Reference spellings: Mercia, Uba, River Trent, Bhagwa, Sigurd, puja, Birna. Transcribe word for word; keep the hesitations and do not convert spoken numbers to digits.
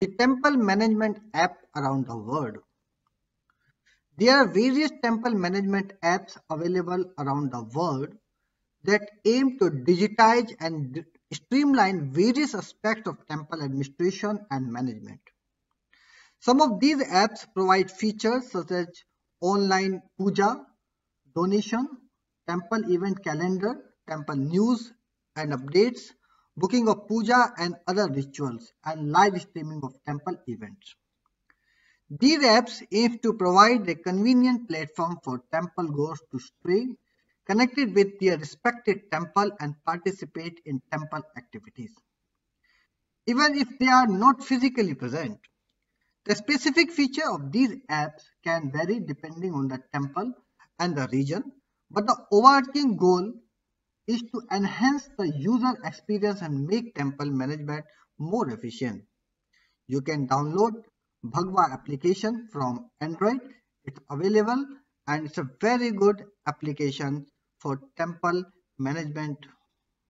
the temple management app around the world. There are various temple management apps available around the world that aim to digitize and streamline various aspects of temple administration and management. Some of these apps provide features such as online puja, donation, temple event calendar, temple news and updates, booking of puja and other rituals, and live streaming of temple events. These apps aim to provide a convenient platform for temple goers to stay connected with their respected temple and participate in temple activities. Even if they are not physically present, the specific feature of these apps can vary depending on the temple and the region, but the overarching goal is to enhance the user experience and make temple management more efficient. You can download Bhagwa application from Android. It's available and it's a very good application for temple management